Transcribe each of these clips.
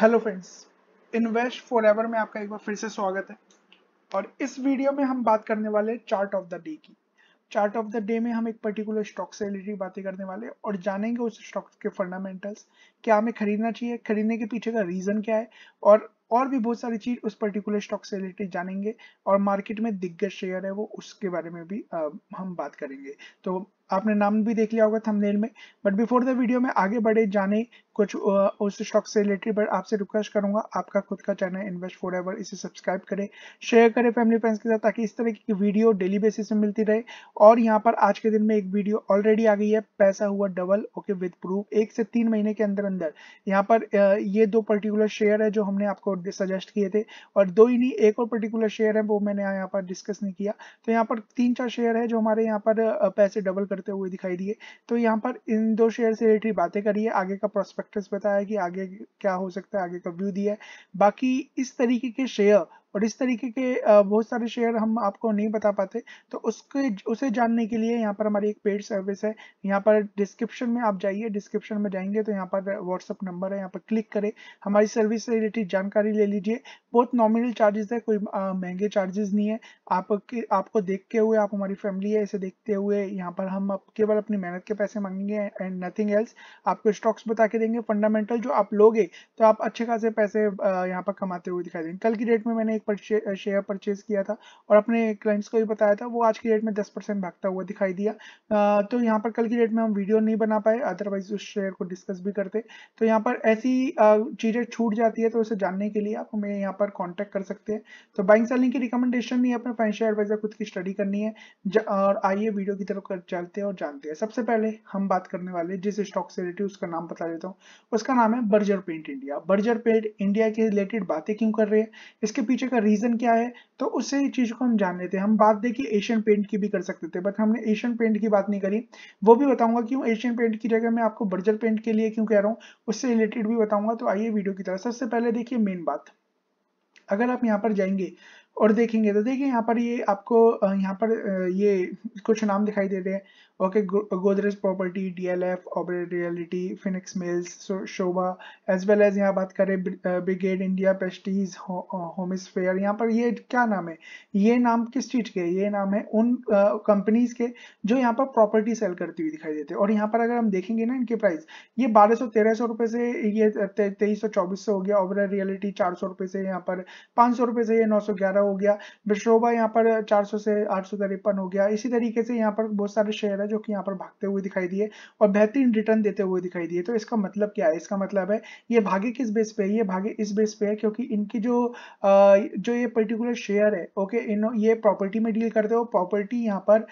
Hello friends, invest forever में आपका एक बार फिर से स्वागत है। और इस वीडियो में हम बात करने वाले चार्ट ऑफ द डे की। चार्ट ऑफ द डे में हम एक पर्टिकुलर स्टॉक से रिलेटेड बातें करने वाले और जानेंगे उस स्टॉक के फंडामेंटल्स, क्या हमें खरीदना चाहिए, खरीदने के पीछे का रीजन क्या है और भी बहुत सारी चीज उस पर्टिकुलर स्टॉक से रिलेटेड जानेंगे। और मार्केट में दिग्गज शेयर है वो, उसके बारे में भी हम बात करेंगे। तो आपने नाम भी देख लिया होगा थंबनेल में, बट बिफोर द वीडियो में आगे बढ़े जाने कुछ उस स्टॉक से रिलेटेड, बट आपसे रिक्वेस्ट करूंगा आपका खुद का चैनल इन्वेस्ट फॉरएवर, इसे सब्सक्राइब करें, शेयर करें फैमिली फ्रेंड्स के साथ, ताकि इस तरह की वीडियो डेली बेसिस में मिलती रहे। और यहाँ पर आज के दिन में एक वीडियो ऑलरेडी आ गई है, पैसा हुआ डबल, ओके विद प्रूफ, 1 से 3 महीने के अंदर अंदर। यहाँ पर ये 2 पर्टिकुलर शेयर है जो हमने आपको सजेस्ट किए थे, और 2 ही नहीं, एक और पर्टिकुलर शेयर है वो मैंने यहाँ पर डिस्कस नहीं किया। तो यहाँ पर 3-4 शेयर है जो हमारे यहाँ पर पैसे डबल करते हुए दिखाई दिए। तो यहाँ पर इन 2 शेयर से रिलेटेड बातें करी है, आगे का प्रोस्पेक्टस बताया कि आगे क्या हो सकता है, आगे का व्यू दिया है। बाकी इस तरीके के शेयर और इस तरीके के बहुत सारे शेयर हम आपको नहीं बता पाते, तो उसे जानने के लिए यहाँ पर हमारी एक पेड सर्विस है। यहाँ पर डिस्क्रिप्शन में आप जाइए, डिस्क्रिप्शन में जाएंगे तो यहाँ पर व्हाट्सअप नंबर है, यहाँ पर क्लिक करें, हमारी सर्विस से रिलेटेड जानकारी ले लीजिए। बहुत नॉमिनल चार्जेस है, कोई महंगे चार्जेस नहीं है। आपको देखते हुए, आप हमारी फैमिली है, इसे देखते हुए यहाँ पर हम केवल अपनी मेहनत के पैसे मांगेंगे एंड नथिंग एल्स। आपको स्टॉक्स बता के देंगे, फंडामेंटल जो आप लोगे तो आप अच्छे खासे पैसे यहाँ पर कमाते हुए दिखाई देंगे। कल की डेट में मैंने शेयर परचेज किया था और अपने क्लाइंट्स को भी बताया था, वो आज की डेट में 10% भागता हुआ दिखाई दिया। तो यहाँ पर कल की डेट में हम वीडियो नहीं बना पाए, अदरवाइज उस शेयर को डिस्कस भी करते। तो यहाँ पर ऐसी चीजें छूट जाती है, तो उसे जानने के लिए आप हमें यहाँ पर कॉन्टेक्ट कर सकते हैं। तो बाइंग सेलिंग की रिकमेंडेशन नहीं है, अपने फाइनेंशियल एडवाइजर खुद की स्टडी करनी है। और आइए वीडियो की तरफ चलते हैं और जानते हैं। सबसे पहले हम बात करने वाले जिस स्टॉक से रिलेटेड, उसका नाम बता देता हूँ, उसका नाम है Berger paint India. Berger paint India के रिलेटेड बातें क्यों कर रहे हैं, इसके पीछे का रीजन क्या है, तो उससे ही चीज को हम जान लेते हैं। हम बात देखिए एशियन पेंट की भी कर सकते थे, बट हमने एशियन पेंट की बात नहीं करी, वो भी बताऊंगा क्यों। एशियन पेंट की जगह मैं आपको बर्जर पेंट के लिए क्यों कह रहा हूँ, उससे रिलेटेड भी बताऊंगा। तो आइए वीडियो की तरफ। सबसे पहले देखिए मेन बात, अगर आप यहाँ पर जाएंगे और देखेंगे तो देखिए यहाँ पर ये आपको यहाँ पर ये कुछ नाम दिखाई दे रहे हैं, okay, Godrej property, DLF, Oberoi realty, Phoenix mills, Sobha, as well as यहाँ बात करें ब्रिगेड इंडिया, पेस्टीज, होमिसफेयर। यहाँ पर ये क्या नाम है, ये नाम किस चीज के, ये नाम है उन कंपनीज के जो यहाँ पर प्रॉपर्टी सेल करती हुई दिखाई देते हैं। और यहाँ पर अगर हम देखेंगे ना इनके प्राइस, ये 1200-1300 रुपये से, ये 2300-2400 हो गया। ओबेरॉय रियल्टी 400 रुपये से, यहाँ पर 500 रुपये से, ये 911 हो गया। बिशोबा यहाँ पर 400 से 853 हो गया। इसी तरीके से यहाँ पर बहुत सारे शेयर है जो कि यहाँ पर भागते हुए दिखाई दिए और बेहतरीन रिटर्न देते हुए दिखाई दिए। तो इसका मतलब क्या है, इसका मतलब है ये भागे किस बेस पे, ये भागे इस बेस पे है क्योंकि इनकी जो ये पर्टिकुलर शेयर है, ओके, ये प्रॉपर्टी में डील करते हो, प्रॉपर्टी यहाँ पर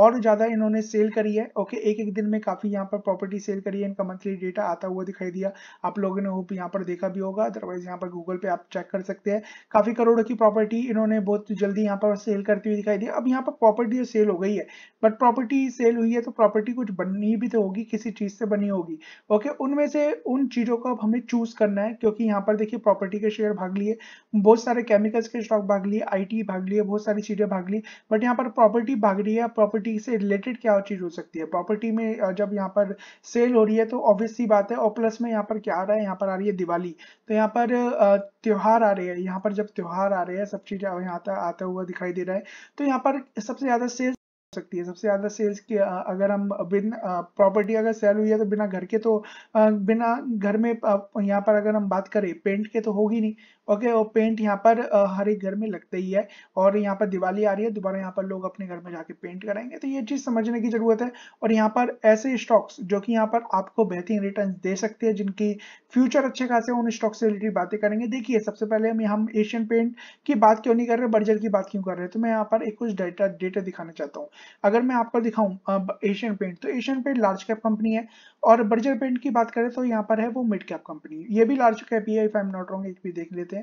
और ज्यादा इन्होंने सेल करी है, ओके, एक दिन में काफी यहाँ पर प्रॉपर्टी सेल करी है। इनका मंथली डेटा आता हुआ दिखाई दिया, आप लोगों ने होप यहाँ पर देखा भी होगा, अदरवाइज यहाँ पर गूगल पे आप चेक कर सकते हैं। काफी करोड़ों की प्रॉपर्टी इन्होंने बहुत जल्दी यहाँ पर सेल करती हुई दिखाई दी। अब यहाँ पर प्रॉपर्टी सेल हो गई है, बट प्रॉपर्टी सेल हुई है तो प्रॉपर्टी कुछ बनी भी तो होगी, किसी चीज से बनी होगी, ओके। उनमें से उन चीजों को अब हमें चूज करना है, क्योंकि यहाँ पर देखिए प्रॉपर्टी के शेयर भाग लिए, बहुत सारे केमिकल्स के स्टॉक भाग लिए, आईटी भाग लिए, बहुत सारी चीजें भाग ली, बट यहाँ पर प्रॉपर्टी भाग रही है। प्रॉपर्टी से रिलेटेड क्या चीज हो सकती है, प्रॉपर्टी में जब यहाँ पर सेल हो रही है तो ऑब्वियस सी बात है। और प्लस में यहाँ पर क्या आ रहा है, यहाँ पर आ रही है दिवाली, तो यहाँ पर त्योहार आ रहे हैं, यहाँ पर जब त्योहार आ रहे हैं सब चीजें यहाँ आता हुआ दिखाई दे रहा है। तो यहाँ पर सबसे ज्यादा सेल्स सकती है, सबसे ज्यादा सेल्स की अगर हम बिना प्रॉपर्टी अगर सेल हुई है तो बिना घर के, तो बिना घर में यहाँ पर अगर हम बात करें पेंट के तो होगी नहीं, ओके। और पेंट यहाँ पर हर एक घर में लगता ही है, और यहाँ पर दिवाली आ रही है, दोबारा यहाँ पर लोग अपने घर में जाके पेंट कराएंगे। तो ये चीज समझने की जरूरत है। और यहाँ पर ऐसे स्टॉक्स जो कि यहाँ पर आपको बेहतरीन रिटर्न दे सकते हैं, जिनकी फ्यूचर अच्छे खासे, उन स्टॉक से रिलेटेड बातें करेंगे। देखिए सबसे पहले हम एशियन पेंट की बात क्यों नहीं कर रहे, बर्जर की बात क्यों कर रहे हैं, तो मैं यहाँ पर एक कुछ डेटा दिखाना चाहता हूँ। अगर मैं आपको दिखाऊं एशियन पेंट, तो Asian paint large cap company है, और बर्जर पेंट की बात करें तो यहाँ पर है वो मिड कैप कंपनी, ये भी लार्ज कैप ही है, if I am not wrong, एक भी देख लेते हैं।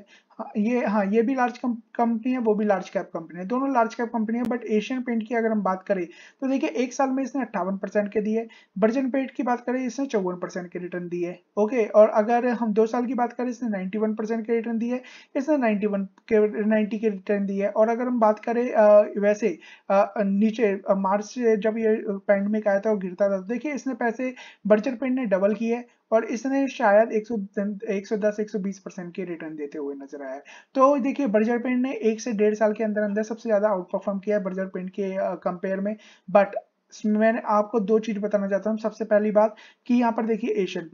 ये भी लार्ज कंपनी है, वो भी लार्ज कैप कंपनी है, दोनों लार्ज कैप कंपनी है। बट एशियन पेंट की अगर हम बात करें तो देखिए 1 साल में इसने 58% के दिए, बर्जर पेंट की बात करें इसने 54% के रिटर्न दिए, ओके। और अगर हम 2 साल की बात करें इसने 91% के रिटर्न दिए, इसने 91 के 90 के रिटर्न दिए। और अगर हम बात करें वैसे नीचे मार्च से जब ये पैंडमिक आया था और गिरता था, देखिए इसने पैसे बर्जर पेंट ने डबल किए और इसने शायद 110-120% के रिटर्न देते हुए नजर आया। तो देखिए बर्जर पेंट ने 1 से 1.5 साल के अंदर अंदर सबसे ज्यादा आउट परफॉर्म किया है बर्जर पेंट के कंपेयर में। बट मैंने आपको दो चीज बताना चाहता हूँ। सबसे पहली बात कि यहाँ पर देखिए एशियन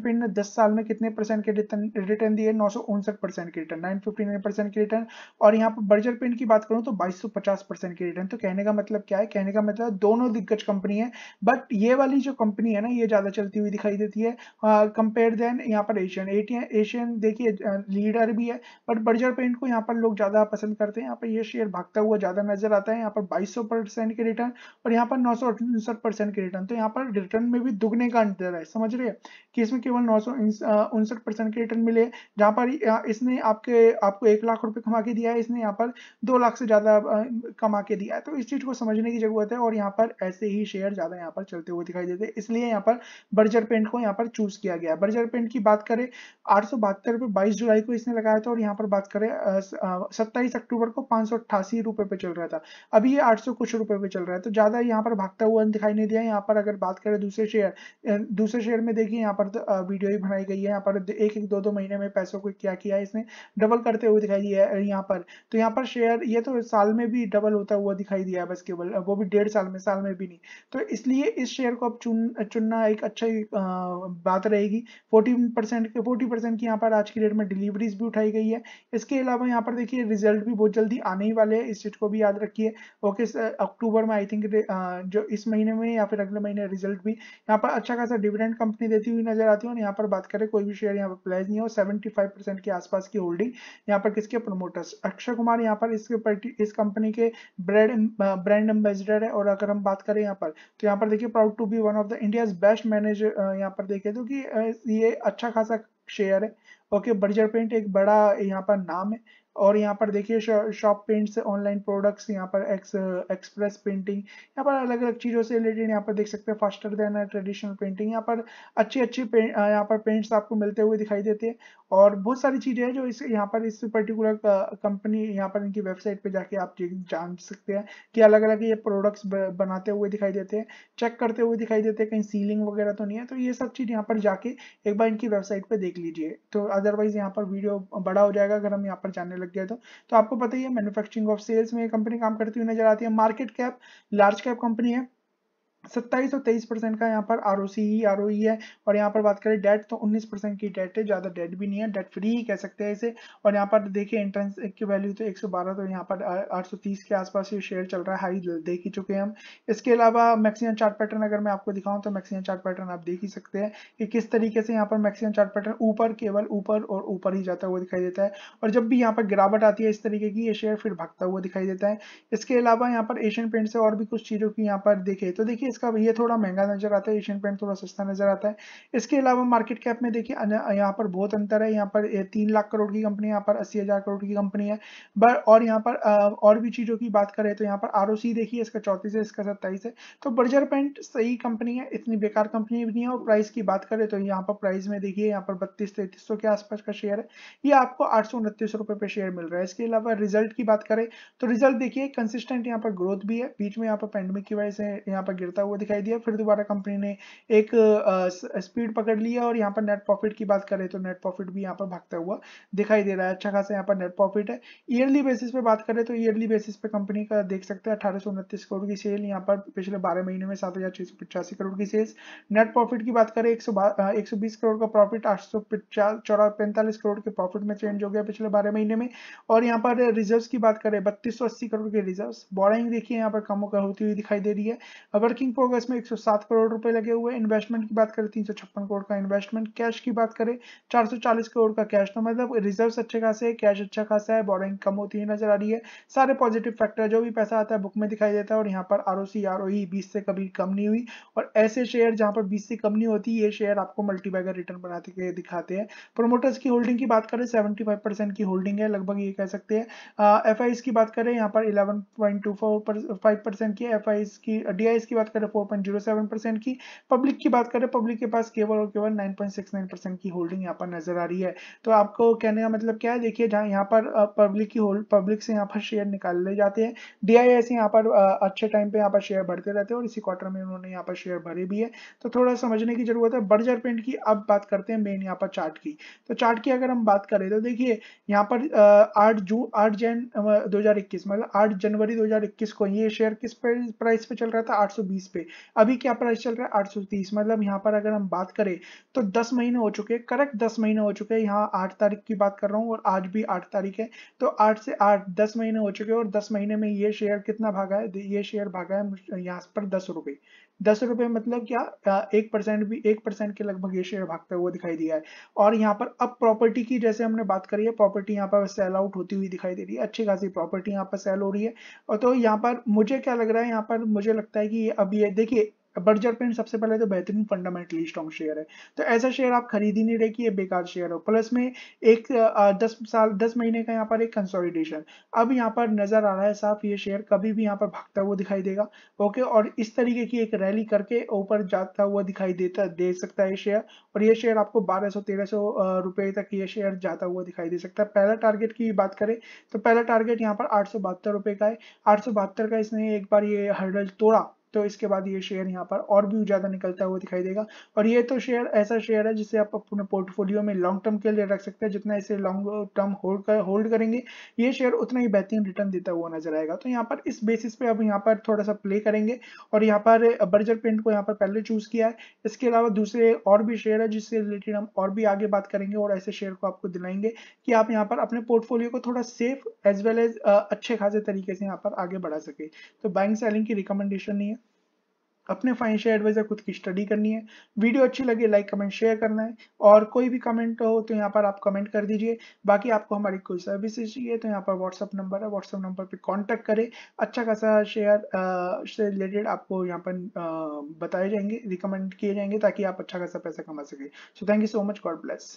पेंट ने 10 साल में कितने परसेंट के रिटर्न दिए, 959% के रिटर्न, 959% के रिटर्न। और यहाँ पर बर्जर पेंट की बात करूँ तो 2250% के रिटर्न। तो कहने का मतलब क्या है, कहने का मतलब दोनों दिग्गज कंपनी है, बट ये वाली जो कंपनी है ना ये ज्यादा चलती हुई दिखाई देती है कंपेयर देन यहाँ पर एशियन। देखिए लीडर भी है बट बर्जर पेंट को यहाँ पर लोग ज्यादा पसंद करते हैं। यहाँ पर ये शेयर भागता हुआ ज्यादा नजर आता है, यहाँ पर 2200% के रिटर्न और यहाँ पर 959% के रिटर्न। तो यहाँ पर रिटर्न में भी दुगने का अंतर है, समझ रहे हैं कि इसमें केवल 959% के रिटर्न मिले, जहां पर इसने आपको 1 लाख रुपए कमा के दिया है, इसने यहाँ पर 2 लाख से ज्यादा कमा के दिया है। तो इस चीज को समझने की जरूरत है और यहाँ पर ऐसे ही शेयर ज्यादा यहाँ पर चलते हुए दिखाई देते हैं, इसलिए यहाँ पर बर्जर पेंट को यहाँ पर चूज किया गया। बर्जर पेंट की बात करें 872 रुपए 22 जुलाई को इसने लगाया था और यहाँ पर बात करें 27 अक्टूबर को 588 रुपए पे चल रहा था, अभी ये 800 कुछ रुपए पे चल रहा है। तो ज्यादा यहाँ पर भागता हुआ दिखाई नहीं दिया। यहाँ पर अगर बात करें दूसरे शेयर में देखिए यहाँ पर तो वीडियो ही बनाई गई है, यहाँ पर एक दो महीने में पैसों को क्या किया है इसने डबल करते हुए दिखाई दिया है। यहाँ पर तो यहाँ पर शेयर ये तो साल में भी डबल होता हुआ दिखाई दिया है, बस केवल वो भी 1.5 साल में, साल में भी नहीं। तो इसलिए इस शेयर को अब चुनना एक अच्छा बात रहेगी। 40% की यहाँ पर आज की डेट में डिलीवरीज भी उठाई गई है। इसके अलावा यहाँ पर देखिए रिजल्ट भी बहुत जल्दी आने ही वाले हैं, इस चीज को भी याद रखिए। ओके अक्टूबर में आई थिंक जो इस महीने में या फिर अगले महीने रिजल्ट भी यहाँ पर अच्छा खासा डिविडेंड कंपनी देती हुई नजर आती है। और यहाँ पर बात करें कोई भी शेयर यहाँ पर प्लेज नहीं है और 75% के आसपास की होल्डिंग यहाँ पर किसके प्रमोटर्स अक्षय कुमार यहाँ पर इस कंपनी के ब्रांड एम्बेसडर है। और अगर हम बात करें यहाँ पर तो यहाँ पर देखिए proud to be one of the India's best manager यहाँ पर देखिए तो कि ये अच्छा खासा शेयर है। ओके बर्जर पेंट एक बड़ा यहाँ पर नाम है और यहाँ पर देखिए शॉप पेंट से ऑनलाइन प्रोडक्ट्स, यहाँ पर एक्सप्रेस पेंटिंग, यहाँ पर अलग अलग चीज़ों से रिलेटेड यहाँ पर देख सकते हैं फास्टर देन ट्रेडिशनल पेंटिंग, यहाँ पर अच्छी यहाँ पर पेंट्स आपको मिलते हुए दिखाई देते हैं। और बहुत सारी चीज़ें हैं जो इस यहाँ पर इस पर्टिकुलर कंपनी यहाँ पर इनकी वेबसाइट पे जाके आप जान सकते हैं कि अलग अलग ये प्रोडक्ट्स बनाते हुए दिखाई देते हैं, चेक करते हुए दिखाई देते हैं कहीं सीलिंग वगैरह तो नहीं है। तो ये सब चीज़ यहाँ पर जाके एक बार इनकी वेबसाइट पर देख लीजिए। तो अदरवाइज यहाँ पर वीडियो बड़ा हो जाएगा अगर हम यहाँ पर जानने लग गया। तो आपको पता ही है मैन्युफैक्चरिंग ऑफ सेल्स में कंपनी काम करती हुई नजर आती है। Market cap large cap company है, 27 और 23% का यहाँ पर आरओई है। और यहाँ पर बात करें डेट तो 19% की डेट है, ज्यादा डेट भी नहीं है, डेट फ्री ही कह सकते हैं इसे। और यहाँ पर देखिए एंट्रेंस की वैल्यू तो 112 तो यहाँ पर 830 के आसपास ये शेयर चल रहा है, हाई देख ही चुके हैं हम। इसके अलावा मैक्सिमम चार्ट पैटर्न अगर मैं आपको दिखाऊं तो मैक्सिमम चार्ट पैटर्न आप देख ही सकते हैं कि किस तरीके से यहाँ पर मैक्सिमम चार्ट पैटर्न ऊपर, केवल ऊपर और ऊपर ही जाता हुआ दिखाई देता है। और जब भी यहाँ पर गिरावट आती है इस तरीके की ये शेयर फिर भागता हुआ दिखाई देता है। इसके अलावा यहाँ पर एशियन पेंट से और भी कुछ चीजों की यहाँ पर देखे तो देखिए इसका ये थोड़ा महंगा नजर आता है, एशियन पेंट थोड़ा सस्ता नजर आता है। इसके अलावा मार्केट कैप में देखिए यहाँ पर बहुत अंतर है, यहाँ पर 3 लाख करोड़ की कंपनी, यहाँ पर 80,000 करोड़ की कंपनी है। और यहाँ पर और भी चीजों की बात करें तो यहाँ पर आरओसी देखिए इसका 34 है, इसका 27 है। तो बर्जर पेंट सही कंपनी है, इतनी बेकार कंपनी भी नहीं है। और प्राइस की बात करें तो यहाँ पर प्राइस में देखिए यहाँ पर 3200-3300 के आसपास का शेयर है, ये आपको 829 रुपए पे शेयर मिल रहा है। इसके अलावा रिजल्ट की बात करें तो रिजल्ट देखिए कंसिस्टेंट यहाँ पर ग्रोथ भी है, बीच में यहाँ पर पैंडेमिक की वजह से यहाँ पर गिरता हुआ दिखाई दिया, फिर दोबारा कंपनी ने एक स्पीड पकड़ लिया। और यहाँ पर नेट प्रॉफिट की बात करें तो नेट प्रॉफिट भी यहाँ पर भागता हुआ दिखाई दे रहा है, अच्छा खासा यहाँ पर नेट प्रॉफिट है। ईयरली बेसिस पे बात करें तो ईयरली बेसिस पे कंपनी का देख सकते हैं 1829 करोड़ की सेल, यहाँ पर पिछले 12 महीने में 7685 करोड़ की सेल्स। नेट प्रॉफिट की बात करें 120 करोड़ का प्रॉफिट 845 करोड़ के प्रॉफिट में चेंज हो गया पिछले 12 महीने में। और यहाँ पर रिजर्व की बात करें 3280 करोड़ के रिजर्व। बोरिंग देखिए यहाँ पर कम होती हुई दिखाई दे रही है। वर्किंग प्रोग्रेस में 107 करोड़ रुपए लगे हुए। इन्वेस्टमेंट की बात करें 356 करोड़ का इन्वेस्टमेंट। कैश की बात करें 440 करोड़ का कैश। तो मतलब रिजर्व्स अच्छे खासे है, कैश अच्छा खासा है, बोरिंग कम होती हुई नजर आ रही है। सारे पॉजिटिव फैक्टर, जो भी पैसा आता है बुक में दिखाई देता है। और यहाँ पर आरओसी आरओई 20 से कभी कम नहीं हुई। और ऐसे शेयर जहाँ पर 20 से कम नहीं होती, ये शेयर आपको मल्टीबैगर रिटर्न बनाते हुए दिखाते हैं। प्रोमोटर्स की होल्डिंग की बात करें 75% की होल्डिंग है लगभग, ये कह सकते हैं। एफआईज की बात करें यहाँ पर 11.25% की एफआईज की। डीआईज की बात करें करें 4.07% की। पब्लिक की बात करें, पब्लिक के पास केवल और केवल 9.69% की होल्डिंग यहाँ पर नजर आ रही है। तो आपको कहने का मतलब क्या है, देखिए जहाँ यहाँ पर पब्लिक की होल्ड, पब्लिक से यहाँ पर शेयर निकाल ले जाते हैं, DII से यहाँ पर अच्छे टाइम पे यहाँ पर शेयर बढ़ते रहते हैं और इसी क्वार्टर में उन्होंने यहाँ पर शेयर भरे भी है, तो थोड़ा समझने की जरूरत है। बर्जर पेंट की अब बात करते हैं मेन यहाँ पर चार्ट की। तो चार्ट की अगर हम बात करें तो देखिए यहाँ पर 8 जनवरी 2021 मतलब 8 जनवरी 2021 को ये शेयर किस प्राइस पे चल रहा था, 820 पे। अभी क्या प्राइस चल रहा है, 830। मतलब यहाँ पर अगर हम बात करें तो 10 महीने हो चुके हैं, करेक्ट 10 महीने हो चुके हैं। यहाँ 8 तारीख की बात कर रहा हूँ और आज भी 8 तारीख है, तो 8 से 8 10 महीने हो चुके हैं। और 10 महीने में ये शेयर कितना भागा है, ये शेयर भागा है यहाँ पर 10 रुपये। 10 रुपये मतलब क्या, 1% भी, 1% के लगभग ये शेयर भागता हुआ दिखाई दिया है। और यहाँ पर अब प्रॉपर्टी की जैसे हमने बात करी है, प्रॉपर्टी यहाँ पर सेल आउट होती हुई दिखाई दे रही है, अच्छी खासी प्रॉपर्टी यहाँ पर सेल हो रही है। और तो यहाँ पर मुझे क्या लग रहा है, यहाँ पर मुझे लगता है कि अब ये देखिए बर्जर पेंट सबसे पहले तो बेहतरीन फंडामेंटली स्ट्रॉन्ग शेयर है, तो ऐसा शेयर आप खरीद ही नहीं रहे कि ये बेकार शेयर हो। प्लस में एक 10 महीने का यहाँ पर एक कंसोलिडेशन अब यहाँ पर नजर आ रहा है साफ, ये शेयर कभी भी यहाँ पर भागता हुआ दिखाई देगा, ओके। और इस तरीके की एक रैली करके ऊपर जाता हुआ दिखाई देता दे सकता है ये शेयर, और ये शेयर आपको 1200-1300 रुपये तक ये शेयर जाता हुआ दिखाई दे सकता है। पहला टारगेट की बात करें तो पहला टारगेट यहाँ पर 872 रुपये का है, 872 का इसने एक बार ये हर्डल तोड़ा तो इसके बाद ये शेयर यहाँ पर और भी ज़्यादा निकलता हुआ दिखाई देगा। और ये तो शेयर ऐसा शेयर है जिसे आप अपने पोर्टफोलियो में लॉन्ग टर्म के लिए रख सकते हैं, जितना इसे लॉन्ग टर्म होल्ड करेंगे ये शेयर उतना ही बेहतरीन रिटर्न देता हुआ नजर आएगा। तो यहाँ पर इस बेसिस पे अब यहाँ पर थोड़ा सा प्ले करेंगे। और यहाँ पर बर्जर पेंट को यहाँ पर पहले चूज़ किया है, इसके अलावा दूसरे और भी शेयर है जिससे रिलेटेड हम और भी आगे बात करेंगे और ऐसे शेयर को आपको दिलाएंगे कि आप यहाँ पर अपने पोर्टफोलियो को थोड़ा सेफ एज वेल एज अच्छे खासे तरीके से यहाँ पर आगे बढ़ा सके। तो बाइंग सेलिंग की रिकमेंडेशन नहीं है, अपने फाइनेंशियल एडवाइजर खुद की स्टडी करनी है। वीडियो अच्छी लगे लाइक कमेंट शेयर करना है, और कोई भी कमेंट हो तो यहाँ पर आप कमेंट कर दीजिए। बाकी आपको हमारी कोई सर्विसेज चाहिए तो यहाँ पर व्हाट्सअप नंबर है, व्हाट्सअप नंबर पे कांटेक्ट करें। अच्छा खासा शेयर से रिलेटेड आपको यहाँ पर बताए जाएंगे, रिकमेंड किए जाएंगे ताकि आप अच्छा खासा पैसा कमा सकें। So thank you so much, God bless.